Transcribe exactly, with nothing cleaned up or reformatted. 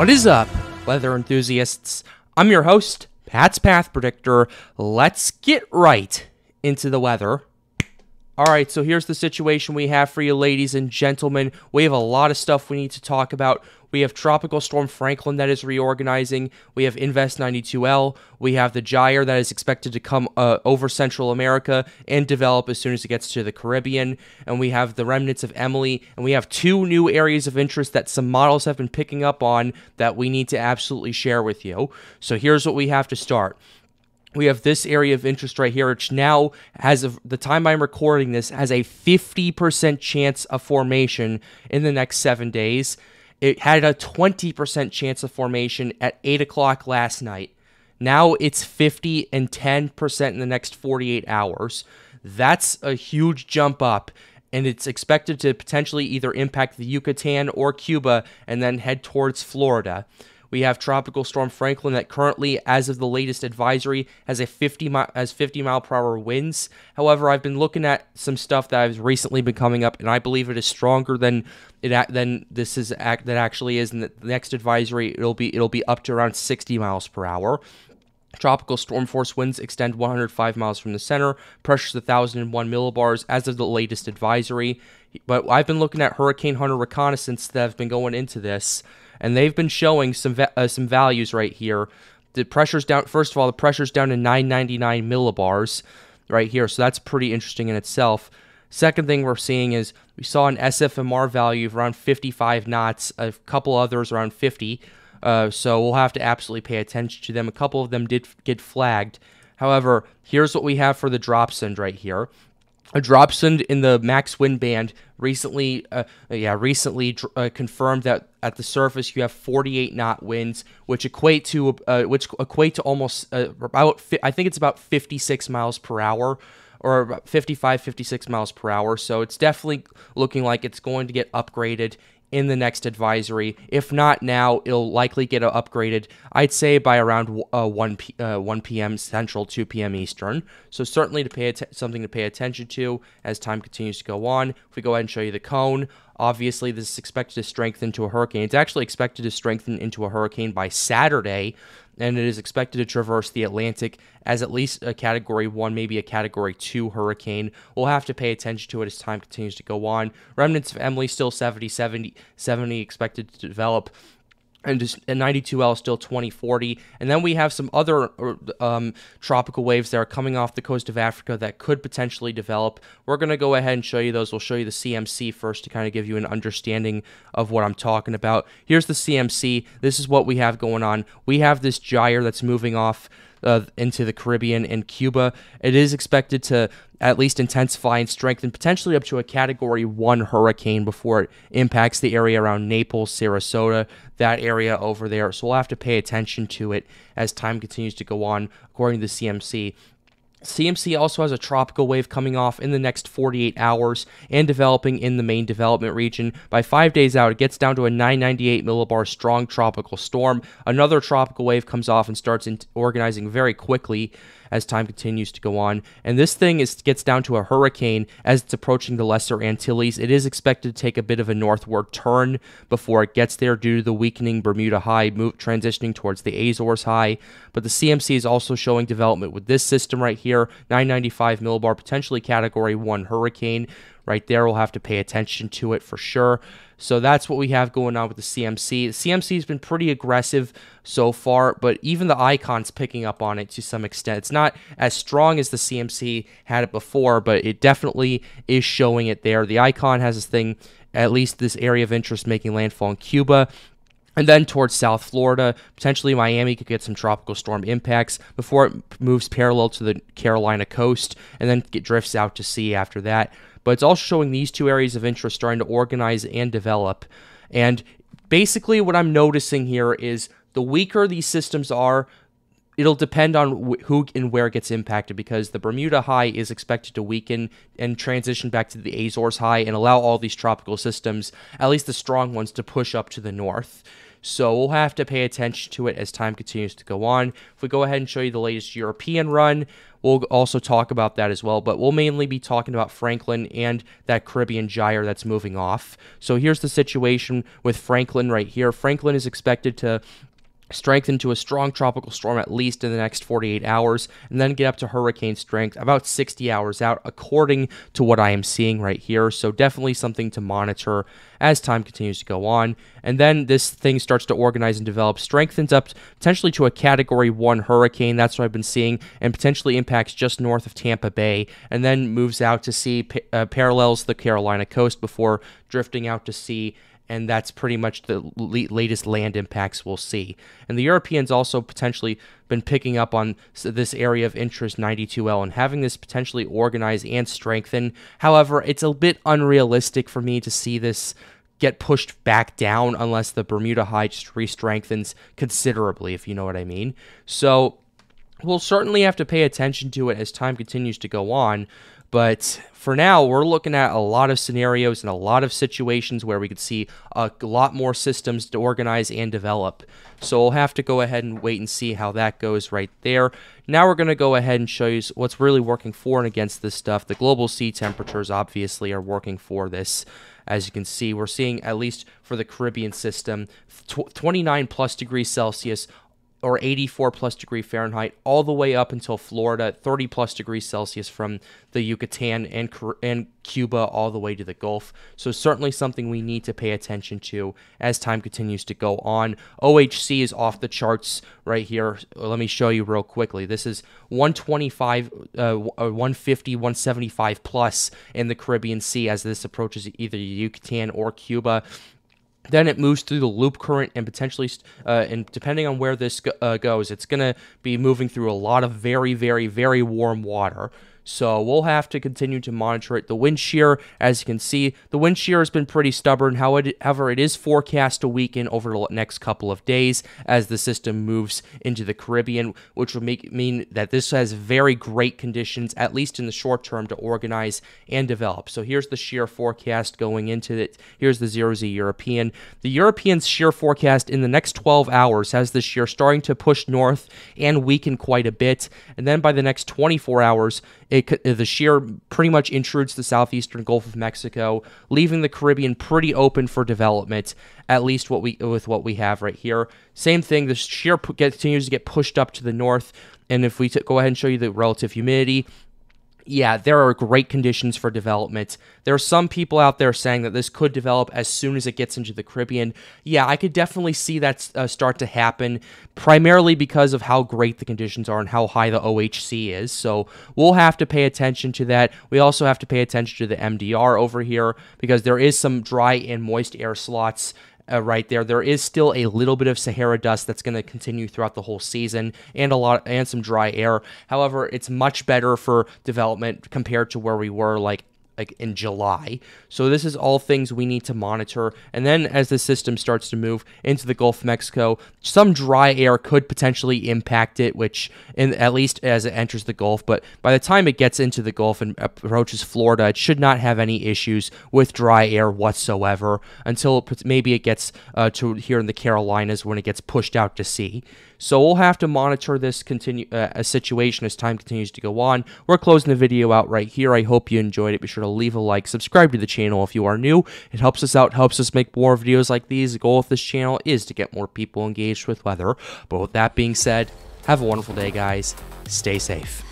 What is up, weather enthusiasts? I'm your host, Pat's Path Predictor. Let's get right into the weather. Alright, so here's the situation we have for you, ladies and gentlemen. We have a lot of stuff we need to talk about. We have Tropical Storm Franklin that is reorganizing. We have Invest ninety-two L. We have the gyre that is expected to come uh, over Central America and develop as soon as it gets to the Caribbean. And we have the remnants of Emily. And we have two new areas of interest that some models have been picking up on that we need to absolutely share with you. So here's what we have to start. We have this area of interest right here, which now, as of the time I'm recording this, has a fifty percent chance of formation in the next seven days. It had a twenty percent chance of formation at eight o'clock last night. Now it's fifty and ten percent in the next forty-eight hours. That's a huge jump up, and it's expected to potentially either impact the Yucatan or Cuba and then head towards Florida. We have Tropical Storm Franklin that currently, as of the latest advisory, has a fifty mile per hour winds. However, I've been looking at some stuff that has recently been coming up, and I believe it is stronger than it than this is that actually is. And the next advisory, it'll be it'll be up to around sixty miles per hour. Tropical storm force winds extend one hundred five miles from the center, pressures one thousand one millibars as of the latest advisory. But I've been looking at Hurricane Hunter reconnaissance that have been going into this, and they've been showing some uh, some values right here. The pressure's down. First of all, the pressure's down to nine ninety-nine millibars right here, so that's pretty interesting in itself. Second thing we're seeing is we saw an S F M R value of around fifty-five knots, a couple others around fifty, uh, so we'll have to absolutely pay attention to them. A couple of them did get flagged. However, here's what we have for the dropsonde right here. A dropsonde in the max wind band recently, uh, yeah, recently uh, confirmed that at the surface you have forty-eight knot winds, which equate to uh, which equate to almost uh, about I think it's about fifty-six miles per hour, or about fifty-five, fifty-six miles per hour. So it's definitely looking like it's going to get upgraded in the next advisory. If not now, it'll likely get upgraded, I'd say, by around uh, one p m Central, two p m Eastern. So certainly to pay something to pay attention to as time continues to go on. If we go ahead and show you the cone, obviously this is expected to strengthen to a hurricane. It's actually expected to strengthen into a hurricane by Saturday, and it is expected to traverse the Atlantic as at least a Category one, maybe a Category two hurricane. We'll have to pay attention to it as time continues to go on. Remnants of Emily still seventy, seventy, seventy expected to develop, and just ninety-two L still twenty forty. And then we have some other um, tropical waves that are coming off the coast of Africa that could potentially develop. We're going to go ahead and show you those. We'll show you the C M C first to kind of give you an understanding of what I'm talking about. Here's the C M C. This is what we have going on. We have this gyre that's moving off Uh, into the Caribbean and Cuba. It is expected to at least intensify and strengthen potentially up to a Category one hurricane before it impacts the area around Naples, Sarasota, that area over there. So we'll have to pay attention to it as time continues to go on, according to the C M C. C M C also has a tropical wave coming off in the next forty-eight hours and developing in the main development region. By five days out, it gets down to a nine ninety-eight millibar strong tropical storm. Another tropical wave comes off and starts in organizing very quickly as time continues to go on. And this thing is gets down to a hurricane as it's approaching the Lesser Antilles. It is expected to take a bit of a northward turn before it gets there due to the weakening Bermuda High move, transitioning towards the Azores High. But the C M C is also showing development with this system right here, nine ninety-five millibar, potentially Category one hurricane. Right there, we'll have to pay attention to it for sure. So that's what we have going on with the C M C. The C M C has been pretty aggressive so far, but even the Icon's picking up on it to some extent. It's not as strong as the C M C had it before, but it definitely is showing it there. The Icon has this thing, at least this area of interest, making landfall in Cuba. And then towards South Florida, potentially Miami could get some tropical storm impacts before it moves parallel to the Carolina coast and then it drifts out to sea after that. But it's also showing these two areas of interest starting to organize and develop. And basically what I'm noticing here is the weaker these systems are, it'll depend on who and where gets impacted, because the Bermuda High is expected to weaken and transition back to the Azores High and allow all these tropical systems, at least the strong ones, to push up to the north. So we'll have to pay attention to it as time continues to go on. If we go ahead and show you the latest European run, we'll also talk about that as well, but we'll mainly be talking about Franklin and that Caribbean gyre that's moving off. So here's the situation with Franklin right here. Franklin is expected to strengthen to a strong tropical storm at least in the next forty-eight hours, and then get up to hurricane strength about sixty hours out, according to what I am seeing right here. So definitely something to monitor as time continues to go on. And then this thing starts to organize and develop, strengthens up potentially to a category one hurricane. That's what I've been seeing, and potentially impacts just north of Tampa Bay, and then moves out to sea, uh, parallels the Carolina coast before drifting out to sea. And that's pretty much the latest land impacts we'll see. And the Europeans also potentially been picking up on this area of interest ninety-two L and having this potentially organize and strengthen. However, it's a bit unrealistic for me to see this get pushed back down unless the Bermuda High just re-strengthens considerably, if you know what I mean. So we'll certainly have to pay attention to it as time continues to go on. But for now, we're looking at a lot of scenarios and a lot of situations where we could see a lot more systems to organize and develop. So we'll have to go ahead and wait and see how that goes right there. Now we're going to go ahead and show you what's really working for and against this stuff. The global sea temperatures obviously are working for this. As you can see, we're seeing, at least for the Caribbean system, twenty-nine plus degrees Celsius or eighty-four plus degree Fahrenheit, all the way up until Florida, thirty plus degrees Celsius from the Yucatan and, and Cuba all the way to the Gulf. So certainly something we need to pay attention to as time continues to go on. O H C is off the charts right here. Let me show you real quickly. This is one twenty-five, one fifty, one seventy-five plus in the Caribbean Sea as this approaches either Yucatan or Cuba. Then it moves through the loop current and potentially, uh, and depending on where this go uh, goes, it's going to be moving through a lot of very, very, very warm water. So we'll have to continue to monitor it. The wind shear, as you can see, the wind shear has been pretty stubborn. However, it is forecast to weaken over the next couple of days as the system moves into the Caribbean, which will make mean that this has very great conditions, at least in the short term, to organize and develop. So here's the shear forecast going into it. Here's the zero Z European. The European shear forecast in the next twelve hours has the shear starting to push north and weaken quite a bit. And then by the next twenty-four hours, It, the shear pretty much intrudes the southeastern Gulf of Mexico, leaving the Caribbean pretty open for development, at least what we with what we have right here. Same thing, the shear continues to get pushed up to the north, and if we t go ahead and show you the relative humidity, yeah, there are great conditions for development. There are some people out there saying that this could develop as soon as it gets into the Caribbean. Yeah, I could definitely see that uh, start to happen, primarily because of how great the conditions are and how high the O H C is. So we'll have to pay attention to that. We also have to pay attention to the M D R over here because there is some dry and moist air slots Uh, right there. There is still a little bit of Sahara dust that's going to continue throughout the whole season, and a lot and some dry air. However, it's much better for development compared to where we were like like in July. So this is all things we need to monitor. And then as the system starts to move into the Gulf of Mexico, some dry air could potentially impact it, which in, at least as it enters the Gulf. But by the time it gets into the Gulf and approaches Florida, it should not have any issues with dry air whatsoever until maybe it gets uh, to here in the Carolinas when it gets pushed out to sea. So we'll have to monitor this continue uh, situation as time continues to go on. We're closing the video out right here. I hope you enjoyed it. Be sure to leave a like, subscribe to the channel if you are new. It helps us out, helps us make more videos like these. The goal with this channel is to get more people engaged with weather. But with that being said, have a wonderful day, guys. Stay safe.